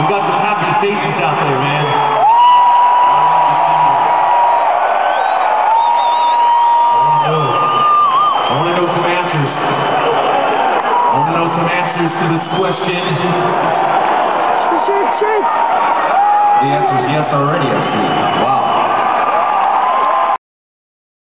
We got the conversations out there, man. I want to know some answers. I want to know some answers to this question. The answer's yes already, I see. Wow.